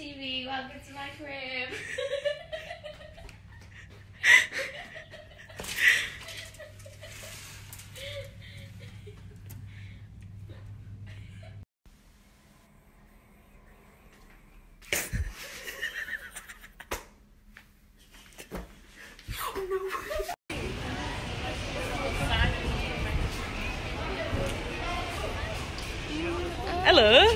TV. Welcome to my crib. Hello.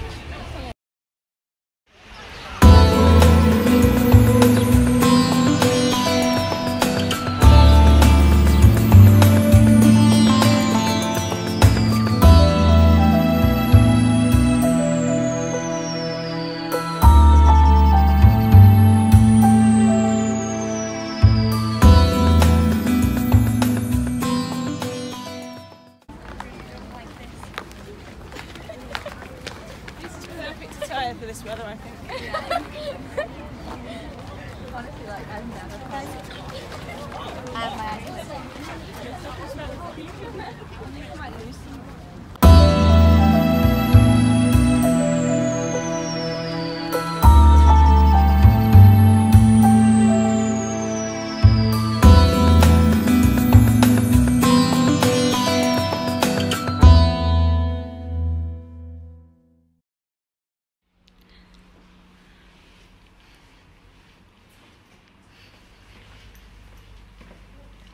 For this weather, I think. Honestly, like, I'm never tired. I have my eyes.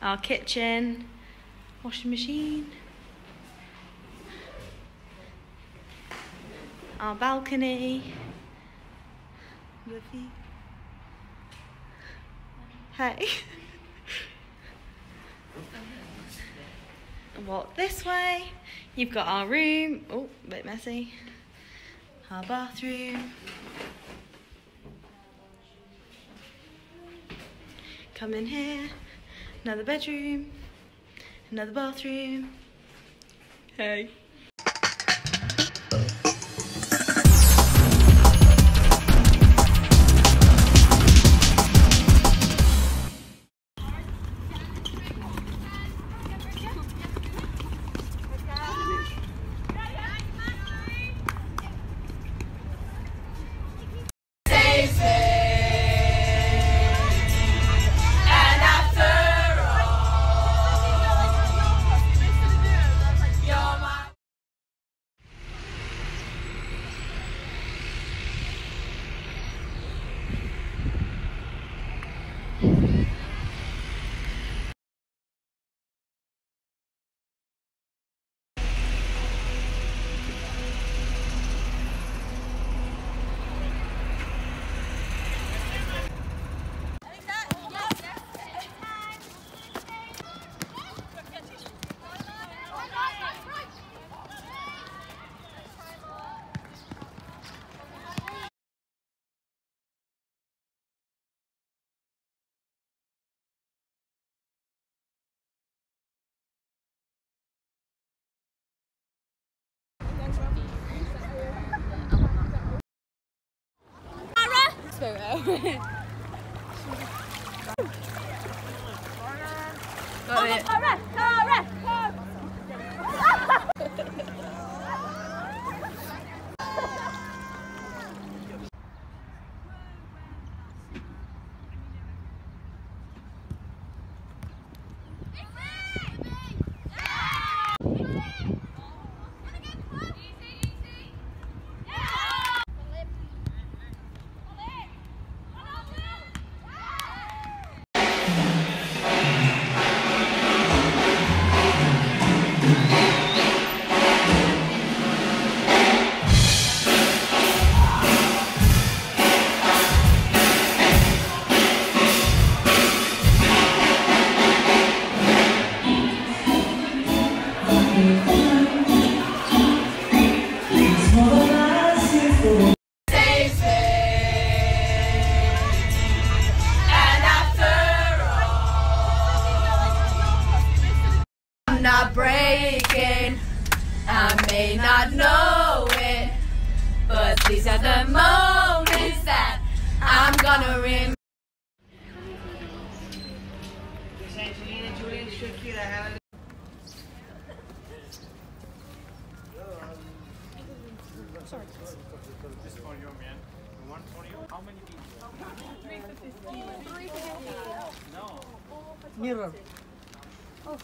Our kitchen, washing machine, our balcony, the view. Hey. Walk this way. You've got our room. Oh, a bit messy. Our bathroom. Come in here. Another bedroom, another bathroom. Hey. These are the moments that I'm gonna remember. Sorry. This is for you, man. 120. How many people? 350. No. Mirror. Oh.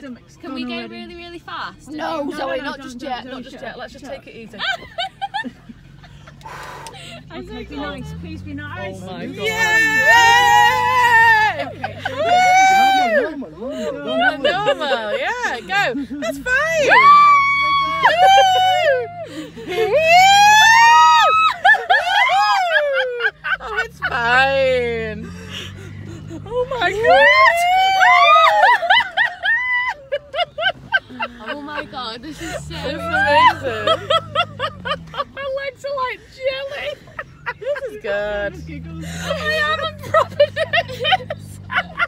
Can we go really, really fast? No, no, Zoe, not just yet. Not just yet. Let's just take it easy. Okay, be nice. Please be nice. Oh my God. Yeah! Okay. Normal. Yeah, go. That's fine. Oh, it's fine. Oh my God. Oh my God, this is so amazing. My legs are like jelly. This is good. I am a proper nurse. Yeah.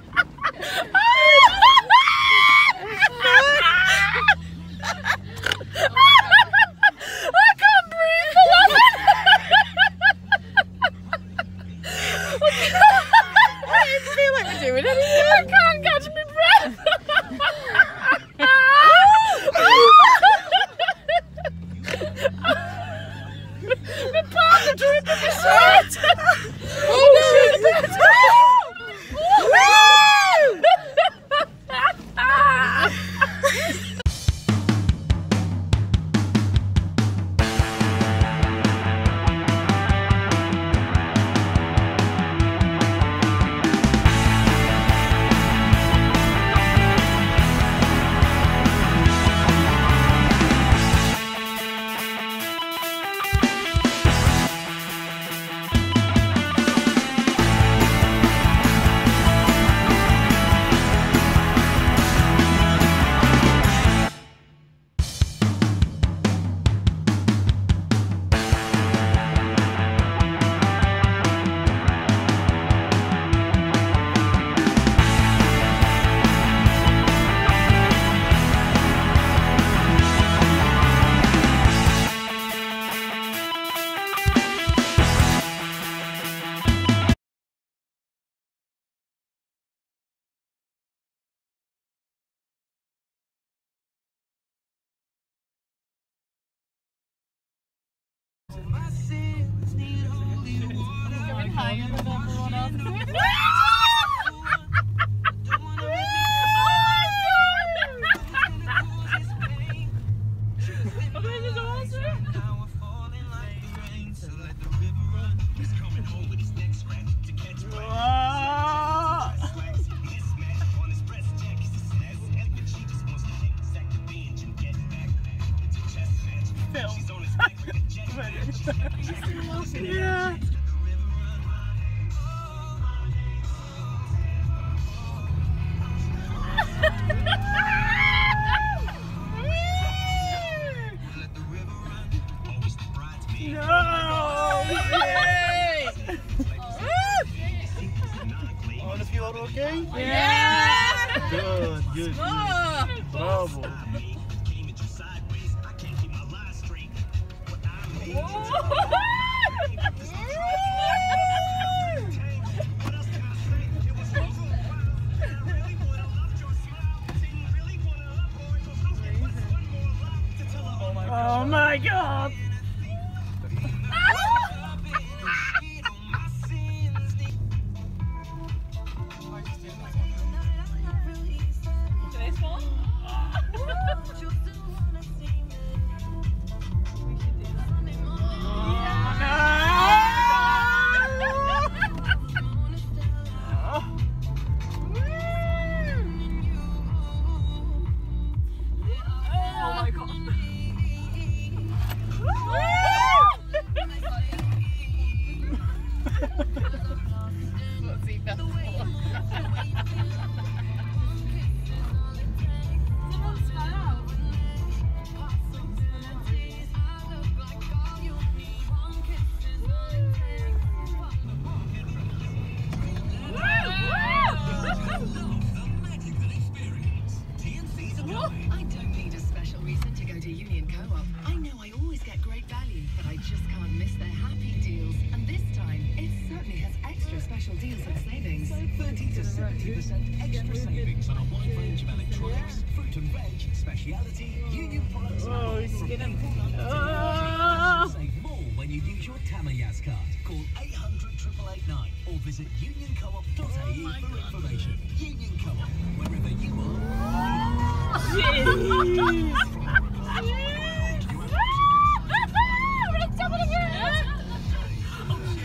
Visit unioncoop.ae for information. Union Co-op, wherever you are.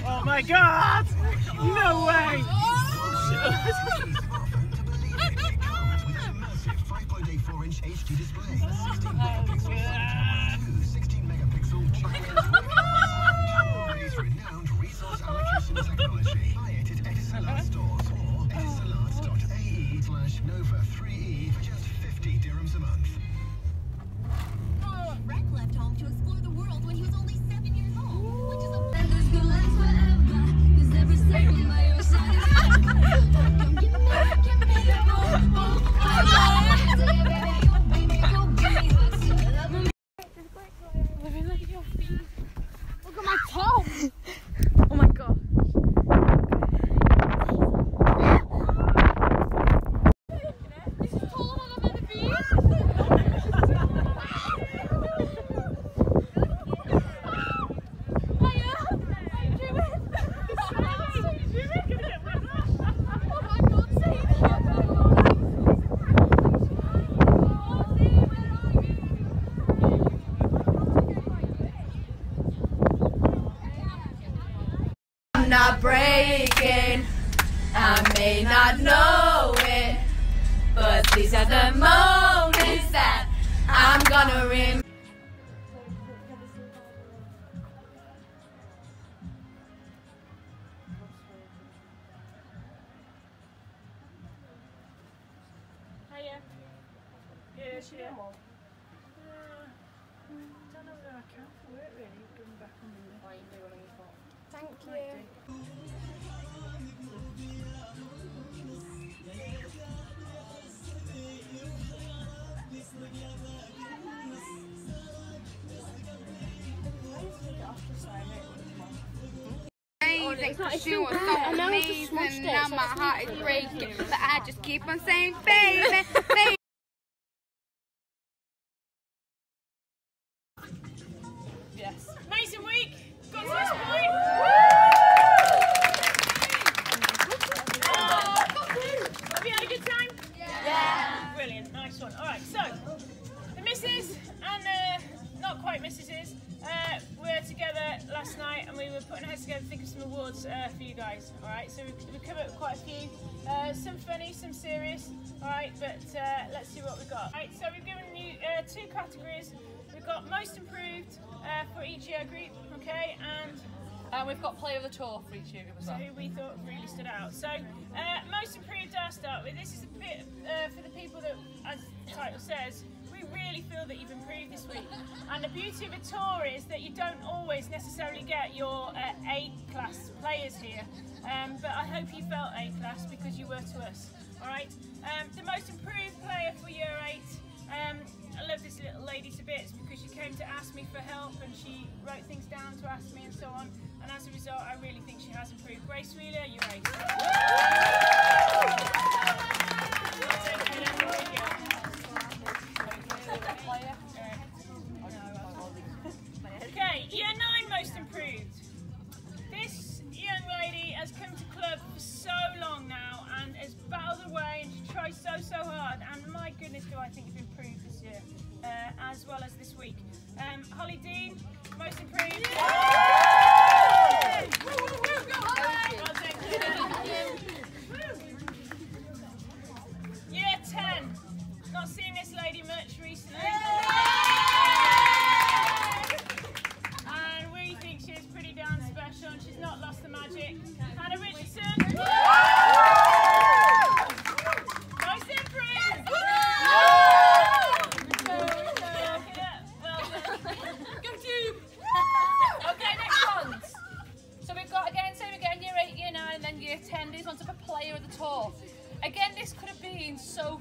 Oh my God! No way! I'm not breaking, I may not know it, but these are the moments that I'm gonna remember. Hiya. Yeah, she did. I don't know whether I can for it really, going back on the line. Thank you. She was so amazing, now my heart is breaking, but I just keep on saying, baby, baby. Yes. Amazing week. Got to this point. Have you had a good time? Yeah. Brilliant. Nice one. All right. So the missus and not quite missuses were together last night, and we were putting our heads together to think of some awards for you guys. All right. So we covered quite a few. Some funny, some serious. All right. But let's see what we got. All right. So we've given you two categories. We've got most improved for each year group, okay, and we've got play of the tour for each year group as well. So who we thought really stood out. So most improved, I'll start with. This is a bit for the people that, as the title says, we really feel that you've improved this week. And the beauty of a tour is that you don't always necessarily get your A-class players here, but I hope you felt A-class because you were to us, all right? The most improved player for year 8, I love this little lady to bits because she came to ask me for help and she wrote things down to ask me and so on, and as a result I really think she has improved. Grace Wheeler, you're right. Okay, year 9 most improved. This young lady has come to club for so long now and has battled away and she tries so hard, and my goodness do I think you've improved this year as well as this week. Chloe Dean, most improved. Yeah. Woo, woo, woo, go Holly! Well done, Year 10, not seen this lady much recently. And we think she's pretty darn special and she's not lost the magic. Hannah Richardson.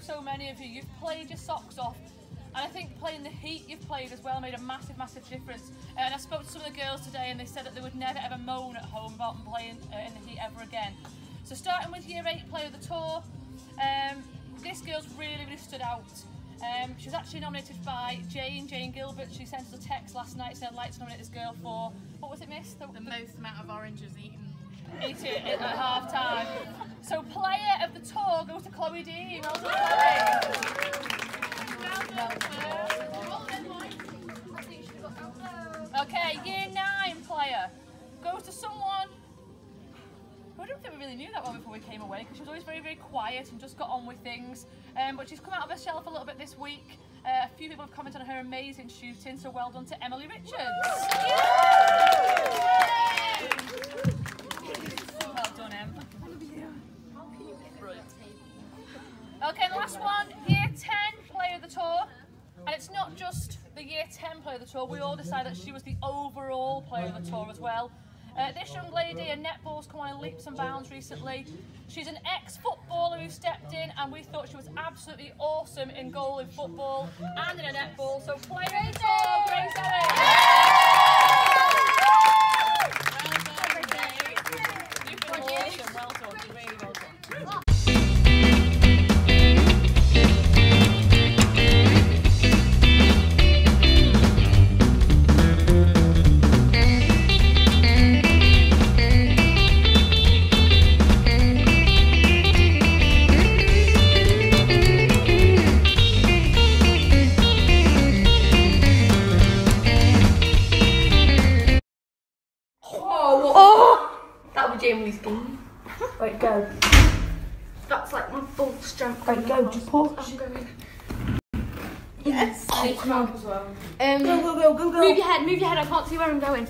So many of you, you've played your socks off, and I think playing the heat you've played as well made a massive difference. And I spoke to some of the girls today and they said that they would never ever moan at home about them playing in the heat ever again. So starting with year 8 player of the tour, this girl's really stood out. She was actually nominated by Jane Gilbert. She sent us a text last night saying I'd like to nominate this girl for, what was it, miss? The most amount of oranges eaten at half time. So player of the tour goes to Chloe Dean. Well done, Chloe. Well personality, because she was always very, very quiet and just got on with things. But she's come out of her shelf a little bit this week. A few people have commented on her amazing shooting, so well done to Emily Richards. Well done, Em. Brilliant. Okay, the last one, Year 10 Player of the Tour. And it's not just the Year 10 Player of the Tour, we all decided that she was the overall Player of the Tour as well. This young lady, her netball's come on in leaps and bounds recently. She's an ex-footballer who stepped in, and we thought she was absolutely awesome in goal in football and in her netball. So Player of the Tour, Grace Evans. You've been awesome, well done, really well done. Emily's bean. Right, go. That's like my full strength. Right, go, just push. Yes. Oh, come on. As well. Go. Move your head, I can't see where I'm going.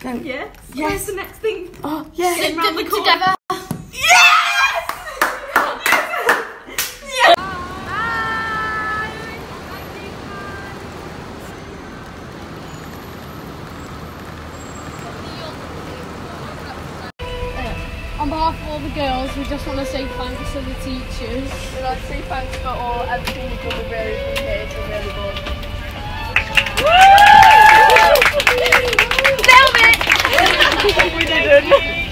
Go. Yes. Yes. Where's the next thing? Oh, yes. Sit round the corner. Together. On behalf of all the girls, we just want to say thanks to the teachers. We'd like to say thanks for all everything you've done. We're really prepared, we're really good. Woo! Nailed it! We didn't.